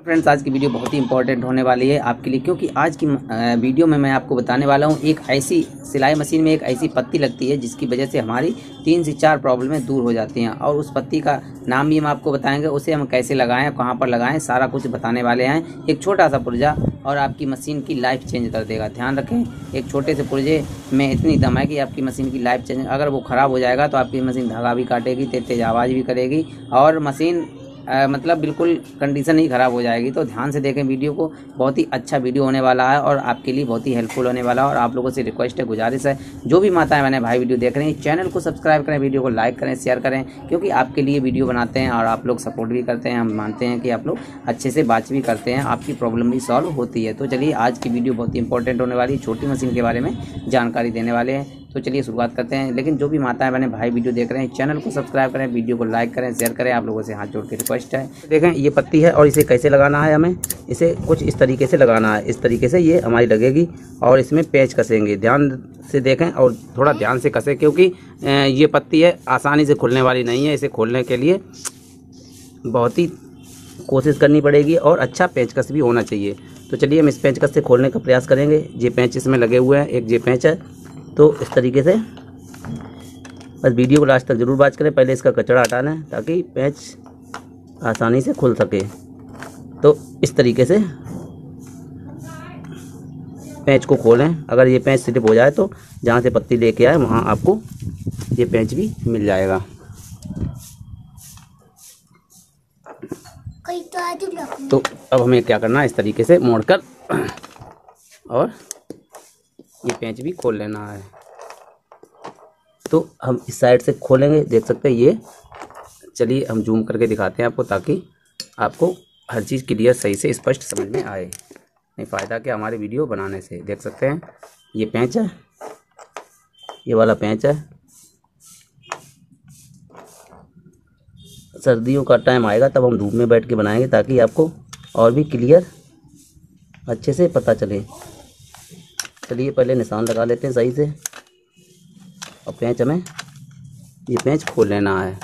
Friends आज की video बहुत ही इंपॉर्टेंट होने वाली है आपके लिए, क्योंकि आज की वीडियो में मैं आपको बताने वाला हूं एक ऐसी सिलाई मशीन में एक ऐसी पत्ती लगती है जिसकी वजह से हमारी 3 से 4 प्रॉब्लमें दूर हो जाती हैं। और उस पत्ती का नाम भी हम आपको बताएंगे, उसे हम कैसे लगाएं, कहां पर लगाएं, सारा कुछ बताने वाले हैं। एक छोटा सा पुर्जा और आपकी मशीन की लाइफ चेंज कर देगा। ध्यान रखें, एक छोटे से पुर्जे में इतनी दम है कि आपकी मशीन की लाइफ चेंज, अगर वो ख़राब हो जाएगा तो आपकी मशीन धागा भी काटेगी, तेज आवाज़ भी करेगी और मशीन मतलब बिल्कुल कंडीशन ही ख़राब हो जाएगी। तो ध्यान से देखें वीडियो को, बहुत ही अच्छा वीडियो होने वाला है और आपके लिए बहुत ही हेल्पफुल होने वाला है। और आप लोगों से रिक्वेस्ट है, गुजारिश है, जो भी माताएं बहनें भाई वीडियो देख रहे हैं, चैनल को सब्सक्राइब करें, वीडियो को लाइक करें, शेयर करें, क्योंकि आपके लिए वीडियो बनाते हैं और आप लोग सपोर्ट भी करते हैं। हम मानते हैं कि आप लोग अच्छे से बात भी करते हैं, आपकी प्रॉब्लम भी सॉल्व होती है। तो चलिए, आज की वीडियो बहुत ही इंपॉर्टेंट होने वाली है, छोटी मशीन के बारे में जानकारी देने वाले हैं। तो चलिए शुरुआत करते हैं। लेकिन जो भी माताएं बहनें भाई वीडियो देख रहे हैं, चैनल को सब्सक्राइब करें, वीडियो को लाइक करें, शेयर करें, आप लोगों से हाथ जोड़ के रिक्वेस्ट है। देखें, ये पत्ती है और इसे कैसे लगाना है, हमें इसे कुछ इस तरीके से लगाना है। इस तरीके से ये हमारी लगेगी और इसमें पेच कसेंगे। ध्यान से देखें और थोड़ा ध्यान से कसें, क्योंकि ये पत्ती है आसानी से खुलने वाली नहीं है। इसे खोलने के लिए बहुत ही कोशिश करनी पड़ेगी और अच्छा पेचकस भी होना चाहिए। तो चलिए हम इस पेचकस से खोलने का प्रयास करेंगे। ये पेंच इसमें लगे हुए हैं, एक ये पेंच है। तो इस तरीके से बस वीडियो को लास्ट तक ज़रूर वॉच करें। पहले इसका कचड़ा हटाना है ताकि पेंच आसानी से खुल सके। तो इस तरीके से पेंच को खोलें। अगर ये पेंच स्लिप हो जाए तो जहाँ से पत्ती लेके आए वहाँ आपको ये पेंच भी मिल जाएगा। तो अब हमें क्या करना है, इस तरीके से मोड़कर और ये पेंच भी खोल लेना है। तो हम इस साइड से खोलेंगे, देख सकते हैं ये। चलिए हम जूम करके दिखाते हैं आपको, ताकि आपको हर चीज़ क्लियर सही से स्पष्ट समझ में आए। नहीं फ़ायदा क्या हमारे वीडियो बनाने से। देख सकते हैं ये पेंच है, ये वाला पेंच है। सर्दियों का टाइम आएगा तब हम धूप में बैठ के बनाएंगे, ताकि आपको और भी क्लियर अच्छे से पता चले। चलिए पहले निशान लगा लेते हैं सही से और पेंच, हमें ये पेंच खोल लेना है।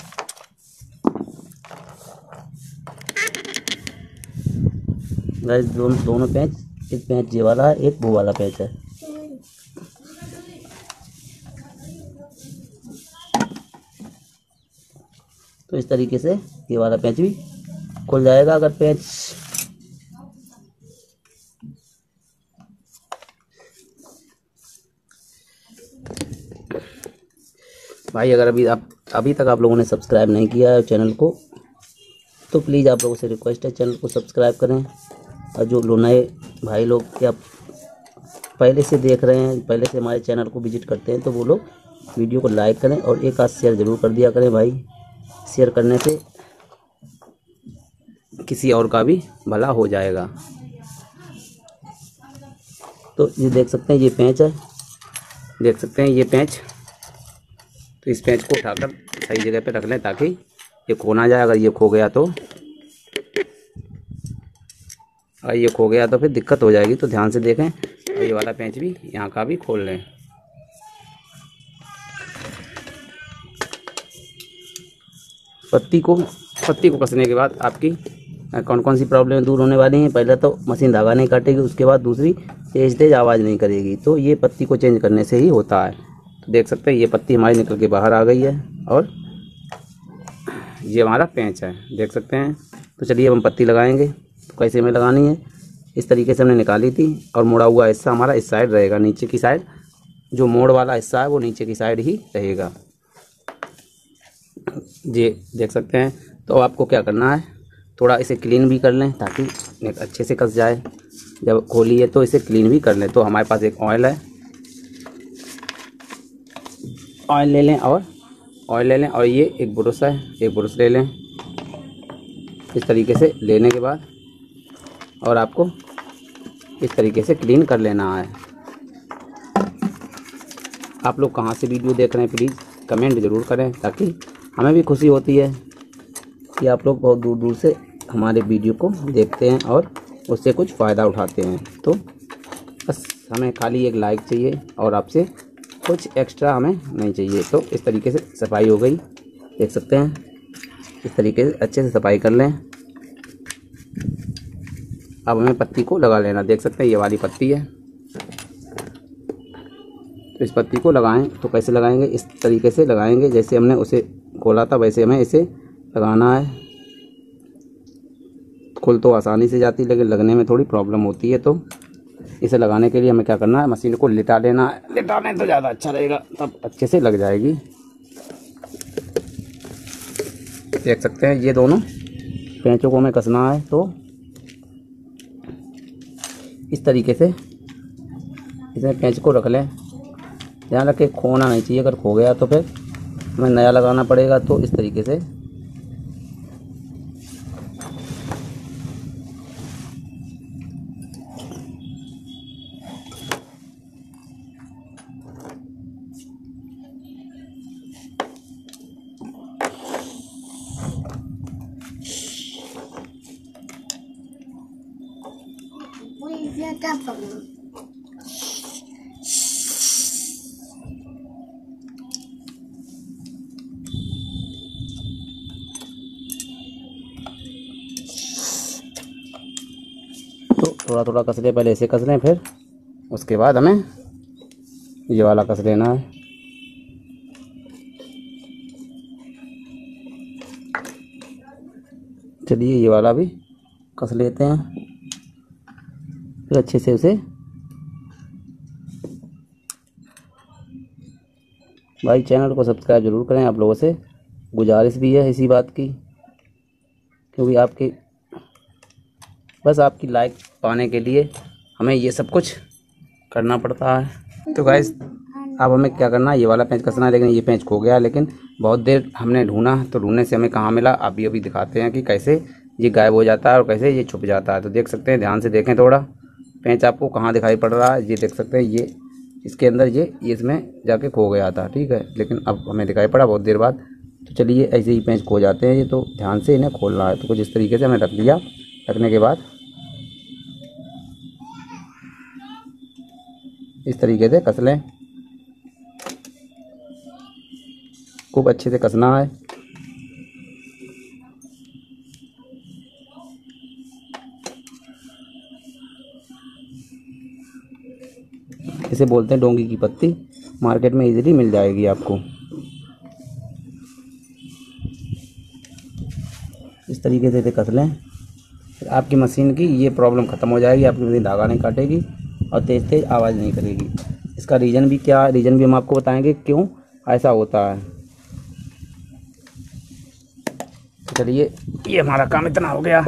गाइस दोनों पेंच, एक पेंच ये वाला है, एक वो वाला पेंच है। तो इस तरीके से ये वाला पेंच भी खुल जाएगा। अगर पेंच भाई, अगर अभी तक आप लोगों ने सब्सक्राइब नहीं किया है चैनल को, तो प्लीज़ आप लोगों से रिक्वेस्ट है, चैनल को सब्सक्राइब करें। और जो लोग नए भाई लोग क्या पहले से देख रहे हैं, पहले से हमारे चैनल को विजिट करते हैं, तो वो लोग वीडियो को लाइक करें और एक आध शेयर ज़रूर कर दिया करें भाई। शेयर करने से किसी और का भी भला हो जाएगा। तो ये देख सकते हैं ये पेंच है, देख सकते हैं ये पेंच। तो इस पेंच को उठाकर सही जगह पे रख लें ताकि ये खो ना जाए। अगर ये खो गया तो फिर दिक्कत हो जाएगी। तो ध्यान से देखें और ये वाला पेंच भी, यहाँ का भी खोल लें। पत्ती को कसने के बाद आपकी कौन कौन सी प्रॉब्लम दूर होने वाली हैं। पहले तो मशीन धागा नहीं काटेगी, उसके बाद दूसरी तेज आवाज़ नहीं करेगी। तो ये पत्ती को चेंज करने से ही होता है। तो देख सकते हैं ये पत्ती हमारी निकल के बाहर आ गई है और ये हमारा पेंच है, देख सकते हैं। तो चलिए अब हम पत्ती लगाएंगे। तो कैसे हमें लगानी है, इस तरीके से हमने निकाली थी और मुड़ा हुआ हिस्सा हमारा इस साइड रहेगा। नीचे की साइड जो मोड़ वाला हिस्सा है वो नीचे की साइड ही रहेगा, ये देख सकते हैं। तो आपको क्या करना है, थोड़ा इसे क्लीन भी कर लें ताकि अच्छे से कस जाए। जब खोली है तो इसे क्लीन भी कर लें। तो हमारे पास एक ऑयल है, ऑयल ले लें और ये एक ब्रश है, एक ब्रश ले लें। इस तरीके से लेने के बाद और आपको इस तरीके से क्लीन कर लेना है। आप लोग कहाँ से वीडियो देख रहे हैं प्लीज़ कमेंट ज़रूर करें, ताकि हमें भी खुशी होती है कि आप लोग बहुत दूर दूर से हमारे वीडियो को देखते हैं और उससे कुछ फ़ायदा उठाते हैं। तो बस हमें खाली एक लाइक चाहिए और आपसे कुछ एक्स्ट्रा हमें नहीं चाहिए। तो इस तरीके से सफाई हो गई, देख सकते हैं। इस तरीके से अच्छे से सफाई कर लें। अब हमें पत्ती को लगा लेना। देख सकते हैं ये वाली पत्ती है, तो इस पत्ती को लगाएं तो कैसे लगाएंगे, इस तरीके से लगाएंगे जैसे हमने उसे खोला था वैसे हमें इसे लगाना है। खुल तो आसानी से जाती है लेकिन लगने में थोड़ी प्रॉब्लम होती है। तो इसे लगाने के लिए हमें क्या करना है, मशीन को लिटा लेना है। लिटाने तो ज़्यादा अच्छा रहेगा, तब अच्छे से लग जाएगी। देख सकते हैं ये दोनों पेंचों को हमें कसना है, तो इस तरीके से इसमें पेंच को रख लें। ध्यान रखें खोना नहीं चाहिए, अगर खो गया तो फिर हमें नया लगाना पड़ेगा। तो इस तरीके से थोड़ा थोड़ा कस लें, पहले ऐसे कस लें, फिर उसके बाद हमें ये वाला कस लेना है। चलिए ये वाला भी कस लेते हैं, फिर अच्छे से उसे। भाई चैनल को सब्सक्राइब ज़रूर करें, आप लोगों से गुजारिश भी है इसी बात की, क्योंकि आपके बस आपकी लाइक पाने के लिए हमें ये सब कुछ करना पड़ता है। तो गाइस अब हमें क्या करना है, ये वाला पेंच कसना है, लेकिन ये पेंच खो गया, लेकिन बहुत देर हमने ढूंढा तो ढूंढने से हमें कहाँ मिला। अभी अभी दिखाते हैं कि कैसे ये गायब हो जाता है और कैसे ये छुप जाता है। तो देख सकते हैं, ध्यान से देखें, थोड़ा पेंच आपको कहाँ दिखाई पड़ रहा है, ये देख सकते हैं, ये इसके अंदर ये इसमें जाके खो गया था, ठीक है, लेकिन अब हमें दिखाई पड़ा बहुत देर बाद। तो चलिए ऐसे ही पेंच खो जाते हैं ये, तो ध्यान से इन्हें खोलना है। तो कुछ इस तरीके से हमें रख लिया, रखने के बाद इस तरीके से कस लें, खूब अच्छे से कसना है। इसे बोलते हैं डोंगी की पत्ती, मार्केट में इजीली मिल जाएगी आपको। इस तरीके से कस लें, आपकी मशीन की ये प्रॉब्लम ख़त्म हो जाएगी, आपकी मशीन धागा नहीं काटेगी और तेज़ तेज़ आवाज़ नहीं करेगी। इसका रीज़न भी क्या है, रीज़न भी हम आपको बताएंगे क्यों ऐसा होता है। चलिए ये हमारा काम इतना हो गया,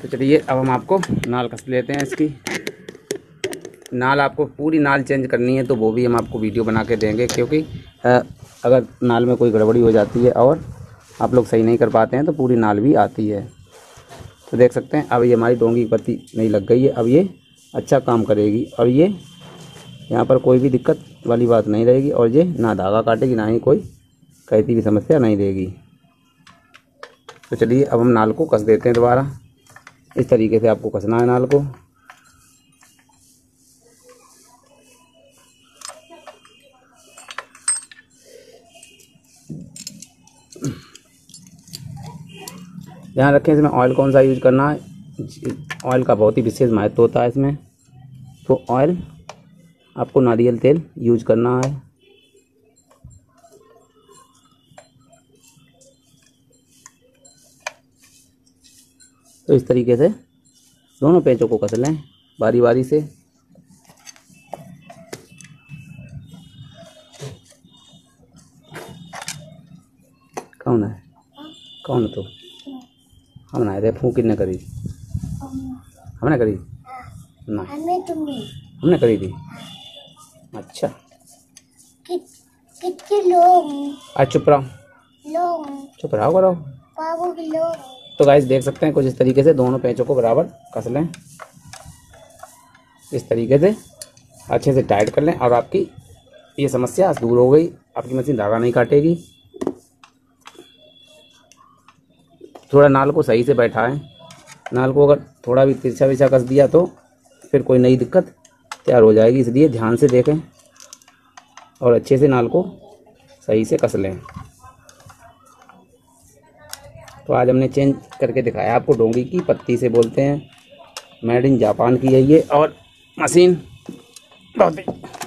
तो चलिए अब हम आपको नाल कस लेते हैं। इसकी नाल आपको पूरी नाल चेंज करनी है, तो वो भी हम आपको वीडियो बना के देंगे, क्योंकि अगर नाल में कोई गड़बड़ी हो जाती है और आप लोग सही नहीं कर पाते हैं तो पूरी नाल भी आती है। तो देख सकते हैं अब ये हमारी डोंगी की पत्ती नहीं लग गई है, अब ये अच्छा काम करेगी और ये यहाँ पर कोई भी दिक्कत वाली बात नहीं रहेगी, और ये ना धागा काटेगी ना ही कोई कहती की समस्या नहीं रहेगी। तो चलिए अब हम नाल को कस देते हैं दोबारा। इस तरीके से आपको कसना है नाल को, ध्यान रखें। इसमें ऑयल कौन सा यूज़ करना है, ऑयल का बहुत ही विशेष महत्व होता है इसमें। तो ऑयल आपको नारियल तेल यूज करना है। तो इस तरीके से दोनों पेंचों को कस लें बारी बारी से। कौन है, कौन तो हम ना रे फूंक कितने करी, हमने करी ना, हमने करी थी। अच्छा कितने लोग आज चुप रहो, चुप रहो करो। तो गाइस देख सकते हैं कुछ इस तरीके से दोनों पेंचों को बराबर कस लें, इस तरीके से अच्छे से टाइट कर लें और आपकी ये समस्या दूर हो गई, आपकी मशीन धागा नहीं काटेगी। थोड़ा नाल को सही से बैठाएं, नाल को अगर थोड़ा भी तिरछा विरछा कस दिया तो फिर कोई नई दिक्कत तैयार हो जाएगी, इसलिए ध्यान से देखें और अच्छे से नाल को सही से कस लें। तो आज हमने चेंज करके दिखाया आपको। डोंगी की पत्ती से बोलते हैं, मेड इन जापान की है ये। और मशीन बहुत